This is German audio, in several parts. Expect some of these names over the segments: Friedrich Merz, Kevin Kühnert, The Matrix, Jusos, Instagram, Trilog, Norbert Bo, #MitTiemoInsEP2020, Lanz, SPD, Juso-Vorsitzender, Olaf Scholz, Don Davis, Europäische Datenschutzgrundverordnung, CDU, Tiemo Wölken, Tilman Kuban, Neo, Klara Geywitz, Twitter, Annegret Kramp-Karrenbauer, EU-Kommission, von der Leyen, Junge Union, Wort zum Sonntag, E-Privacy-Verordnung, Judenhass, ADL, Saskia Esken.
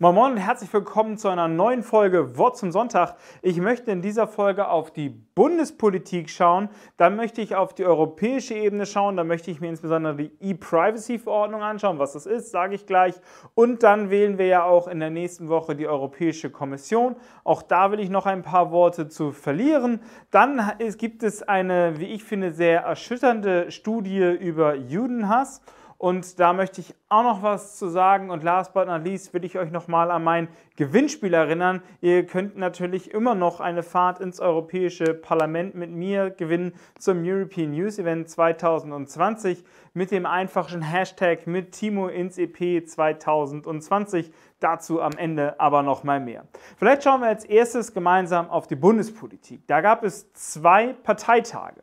Moin Moin und herzlich willkommen zu einer neuen Folge Wort zum Sonntag. Ich möchte in dieser Folge auf die Bundespolitik schauen, dann möchte ich auf die europäische Ebene schauen, dann möchte ich mir insbesondere die E-Privacy-Verordnung anschauen, was das ist, sage ich gleich. Und dann wählen wir ja auch in der nächsten Woche die Europäische Kommission. Auch da will ich noch ein paar Worte zu verlieren. Dann gibt es eine, wie ich finde, sehr erschütternde Studie über Judenhass. Und da möchte ich auch noch was zu sagen und last but not least will ich euch nochmal an mein Gewinnspiel erinnern. Ihr könnt natürlich immer noch eine Fahrt ins Europäische Parlament mit mir gewinnen zum European News Event 2020 mit dem einfachen Hashtag mit Timo ins EP 2020. Dazu am Ende aber nochmal mehr. Vielleicht schauen wir als erstes gemeinsam auf die Bundespolitik. Da gab es zwei Parteitage.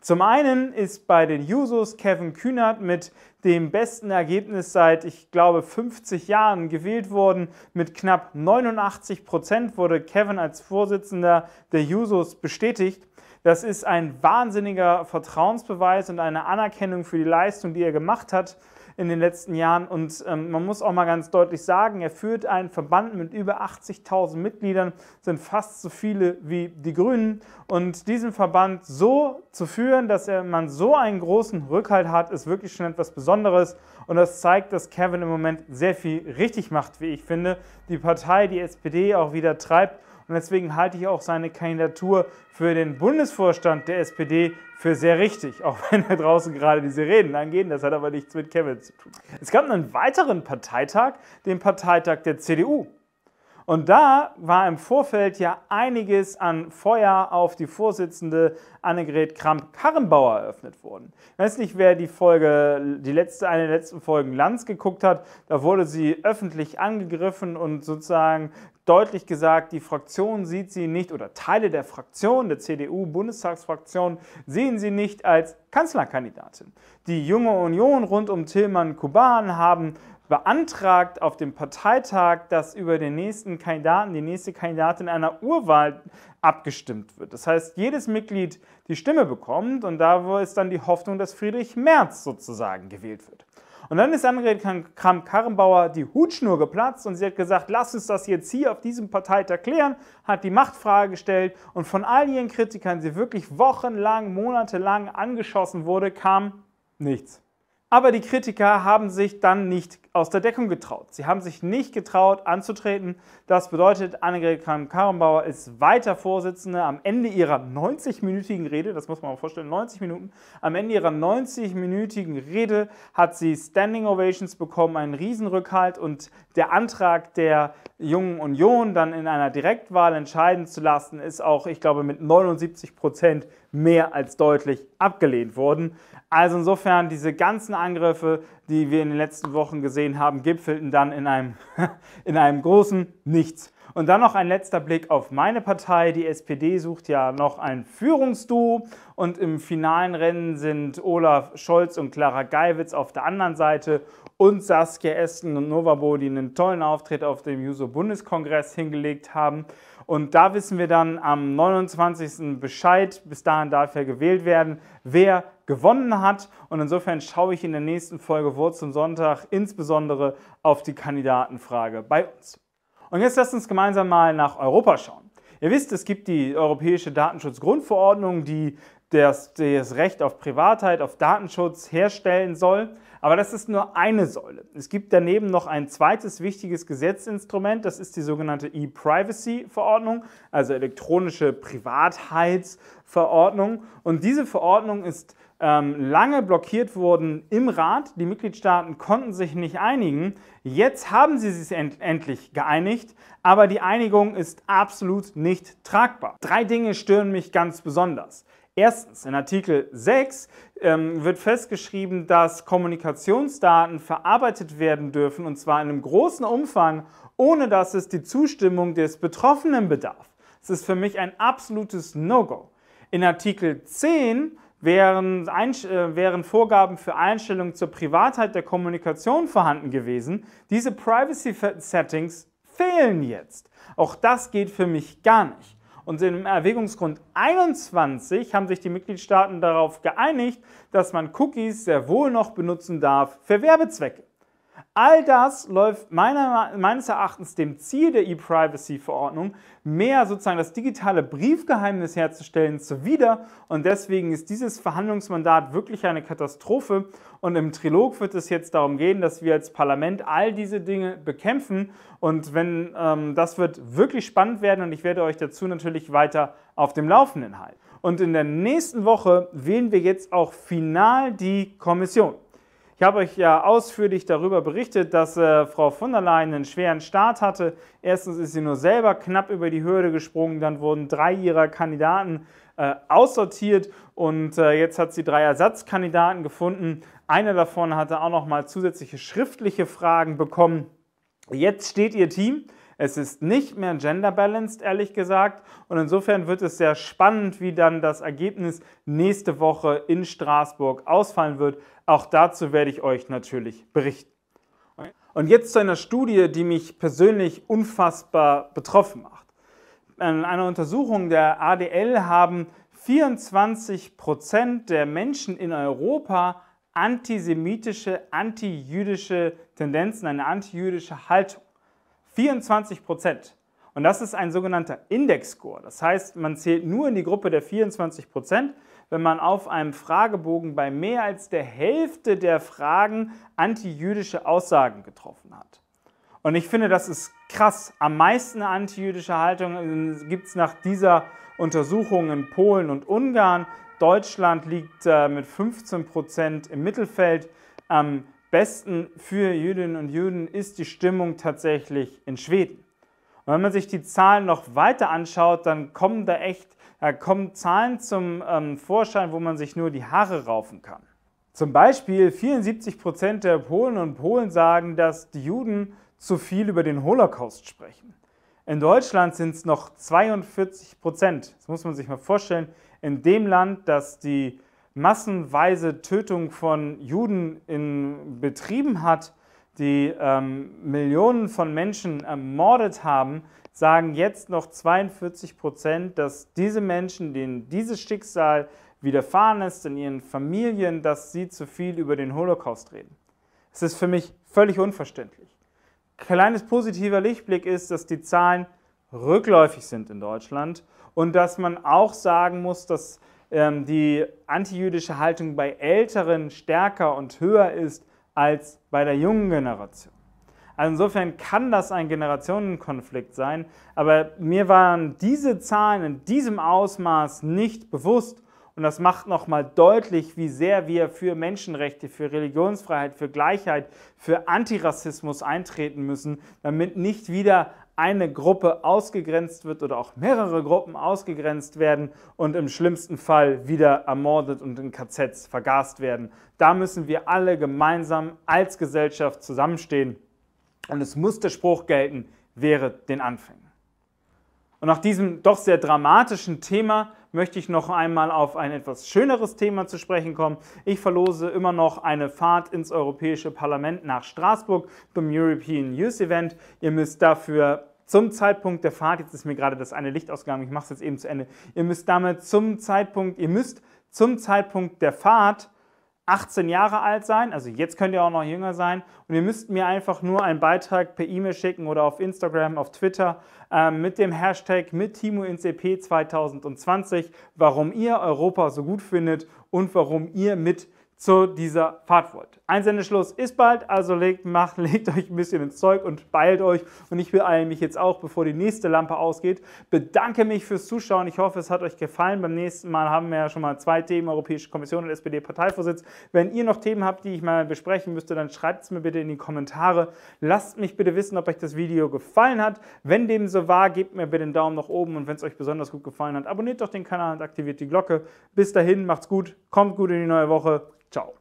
Zum einen ist bei den Jusos Kevin Kühnert mit dem besten Ergebnis seit, ich glaube, 50 Jahren gewählt worden. Mit knapp 89% wurde Kevin als Vorsitzender der Jusos bestätigt. Das ist ein wahnsinniger Vertrauensbeweis und eine Anerkennung für die Leistung, die er gemacht hat in den letzten Jahren. Und man muss auch mal ganz deutlich sagen, er führt einen Verband mit über 80.000 Mitgliedern, sind fast so viele wie die Grünen. Und diesen Verband so zu führen, dass man so einen großen Rückhalt hat, ist wirklich schon etwas Besonderes. Und das zeigt, dass Kevin im Moment sehr viel richtig macht, wie ich finde. Die Partei, die SPD, auch wieder treibt. Und deswegen halte ich auch seine Kandidatur für den Bundesvorstand der SPD für sehr richtig, auch wenn da draußen gerade diese Reden angehen. Das hat aber nichts mit Kevin zu tun. Es gab einen weiteren Parteitag, den Parteitag der CDU. Und da war im Vorfeld ja einiges an Feuer auf die Vorsitzende Annegret Kramp-Karrenbauer eröffnet worden. Ich weiß nicht, wer die Folge, eine der letzten Folgen Lanz geguckt hat. Da wurde sie öffentlich angegriffen und sozusagen deutlich gesagt, die Fraktion sieht sie nicht, oder Teile der Fraktion, der CDU-Bundestagsfraktion, sehen sie nicht als Kanzlerkandidatin. Die Junge Union rund um Tilman Kuban haben beantragt auf dem Parteitag, dass über den nächsten Kandidaten, die nächste Kandidatin einer Urwahl abgestimmt wird. Das heißt, jedes Mitglied die Stimme bekommt und da ist dann die Hoffnung, dass Friedrich Merz sozusagen gewählt wird. Und dann ist Annegret Kramp-Karrenbauer die Hutschnur geplatzt und sie hat gesagt, lasst uns das jetzt hier auf diesem Parteitag klären, hat die Machtfrage gestellt und von all ihren Kritikern, die wirklich wochenlang, monatelang angeschossen wurde, kam nichts. Aber die Kritiker haben sich dann nicht aus der Deckung getraut. Sie haben sich nicht getraut anzutreten. Das bedeutet, Annegret Kramp-Karrenbauer ist weiter Vorsitzende. Am Ende ihrer 90-minütigen Rede, das muss man mal vorstellen, 90 Minuten, am Ende ihrer 90-minütigen Rede hat sie Standing Ovations bekommen, einen Riesenrückhalt und der Antrag der Jungen Union dann in einer Direktwahl entscheiden zu lassen, ist auch, ich glaube, mit 79% mehr als deutlich abgelehnt worden. Also insofern, diese ganzen Angriffe, die wir in den letzten Wochen gesehen haben, gipfelten dann in einem großen Nichts. Und dann noch ein letzter Blick auf meine Partei. Die SPD sucht ja noch ein Führungsduo und im finalen Rennen sind Olaf Scholz und Klara Geywitz auf der anderen Seite und Saskia Esken und Norbert Bo, die einen tollen Auftritt auf dem Juso-Bundeskongress hingelegt haben. Und da wissen wir dann am 29. Bescheid, bis dahin darf ja gewählt werden, wer gewonnen hat. Und insofern schaue ich in der nächsten Folge Wort zum Sonntag insbesondere auf die Kandidatenfrage bei uns. Und jetzt lasst uns gemeinsam mal nach Europa schauen. Ihr wisst, es gibt die Europäische Datenschutzgrundverordnung, die das Recht auf Privatheit, auf Datenschutz herstellen soll. Aber das ist nur eine Säule. Es gibt daneben noch ein zweites wichtiges Gesetzinstrument, das ist die sogenannte E-Privacy-Verordnung, also elektronische Privatheitsverordnung. Und diese Verordnung ist lange blockiert worden im Rat. Die Mitgliedstaaten konnten sich nicht einigen. Jetzt haben sie sich endlich geeinigt, aber die Einigung ist absolut nicht tragbar. Drei Dinge stören mich ganz besonders. Erstens, in Artikel 6 wird festgeschrieben, dass Kommunikationsdaten verarbeitet werden dürfen, und zwar in einem großen Umfang, ohne dass es die Zustimmung des Betroffenen bedarf. Das ist für mich ein absolutes No-Go. In Artikel 10 wären Vorgaben für Einstellungen zur Privatheit der Kommunikation vorhanden gewesen. Diese Privacy-Settings fehlen jetzt. Auch das geht für mich gar nicht. Und im Erwägungsgrund 21 haben sich die Mitgliedstaaten darauf geeinigt, dass man Cookies sehr wohl noch benutzen darf für Werbezwecke. All das läuft meines Erachtens dem Ziel der E-Privacy-Verordnung, mehr sozusagen das digitale Briefgeheimnis herzustellen, zuwider. Und deswegen ist dieses Verhandlungsmandat wirklich eine Katastrophe. Und im Trilog wird es jetzt darum gehen, dass wir als Parlament all diese Dinge bekämpfen. Und das wird wirklich spannend werden und ich werde euch dazu natürlich weiter auf dem Laufenden halten. Und in der nächsten Woche wählen wir jetzt auch final die Kommission. Ich habe euch ja ausführlich darüber berichtet, dass Frau von der Leyen einen schweren Start hatte. Erstens ist sie nur selber knapp über die Hürde gesprungen, dann wurden 3 ihrer Kandidaten aussortiert und jetzt hat sie 3 Ersatzkandidaten gefunden. Einer davon hatte auch nochmal zusätzliche schriftliche Fragen bekommen. Jetzt steht ihr Team. Es ist nicht mehr gender-balanced, ehrlich gesagt. Und insofern wird es sehr spannend, wie dann das Ergebnis nächste Woche in Straßburg ausfallen wird. Auch dazu werde ich euch natürlich berichten. Und jetzt zu einer Studie, die mich persönlich unfassbar betroffen macht. In einer Untersuchung der ADL haben 24% der Menschen in Europa antisemitische, antijüdische Tendenzen, eine antijüdische Haltung. 24%. Und das ist ein sogenannter Indexscore. Das heißt, man zählt nur in die Gruppe der 24%, wenn man auf einem Fragebogen bei mehr als der Hälfte der Fragen antijüdische Aussagen getroffen hat. Und ich finde, das ist krass. Am meisten antijüdische Haltungen gibt es nach dieser Untersuchung in Polen und Ungarn. Deutschland liegt mit 15% im Mittelfeld. Am besten für Jüdinnen und Juden ist die Stimmung tatsächlich in Schweden. Und wenn man sich die Zahlen noch weiter anschaut, dann kommen da kommen Zahlen zum Vorschein, wo man sich nur die Haare raufen kann. Zum Beispiel 74% der Polinnen und Polen sagen, dass die Juden zu viel über den Holocaust sprechen. In Deutschland sind es noch 42%. Das muss man sich mal vorstellen. In dem Land, das die massenweise Tötung von Juden in Betrieben hat, die Millionen von Menschen ermordet haben, sagen jetzt noch 42%, dass diese Menschen, denen dieses Schicksal widerfahren ist, in ihren Familien, dass sie zu viel über den Holocaust reden. Es ist für mich völlig unverständlich. Kleines positiver Lichtblick ist, dass die Zahlen rückläufig sind in Deutschland und dass man auch sagen muss, dass die antijüdische Haltung bei Älteren stärker und höher ist als bei der jungen Generation. Also insofern kann das ein Generationenkonflikt sein, aber mir waren diese Zahlen in diesem Ausmaß nicht bewusst und das macht nochmal deutlich, wie sehr wir für Menschenrechte, für Religionsfreiheit, für Gleichheit, für Antirassismus eintreten müssen, damit nicht wieder eine Gruppe ausgegrenzt wird oder auch mehrere Gruppen ausgegrenzt werden und im schlimmsten Fall wieder ermordet und in KZs vergast werden. Da müssen wir alle gemeinsam als Gesellschaft zusammenstehen und es muss der Spruch gelten, wehre den Anfängen. Und nach diesem doch sehr dramatischen Thema möchte ich noch einmal auf ein etwas schöneres Thema zu sprechen kommen. Ich verlose immer noch eine Fahrt ins Europäische Parlament nach Straßburg zum European Youth Event. Ihr müsst dafür zum Zeitpunkt der Fahrt, jetzt ist mir gerade das eine Licht ausgegangen, ich mache es jetzt eben zu Ende, ihr müsst zum Zeitpunkt der Fahrt 18 Jahre alt sein, also jetzt könnt ihr auch noch jünger sein und ihr müsst mir einfach nur einen Beitrag per E-Mail schicken oder auf Instagram, auf Twitter mit dem Hashtag mit #TimoInsEP 2020, warum ihr Europa so gut findet und warum ihr mit zu dieser Fahrt wollt. Einsendeschluss ist bald, also legt euch ein bisschen ins Zeug und beeilt euch und ich beeile mich jetzt auch, bevor die nächste Lampe ausgeht. Bedanke mich fürs Zuschauen, ich hoffe, es hat euch gefallen. Beim nächsten Mal haben wir ja schon mal 2 Themen, Europäische Kommission und SPD-Parteivorsitz. Wenn ihr noch Themen habt, die ich mal besprechen müsste, dann schreibt es mir bitte in die Kommentare. Lasst mich bitte wissen, ob euch das Video gefallen hat. Wenn dem so war, gebt mir bitte einen Daumen nach oben und wenn es euch besonders gut gefallen hat, abonniert doch den Kanal und aktiviert die Glocke. Bis dahin, macht's gut, kommt gut in die neue Woche. Ciao.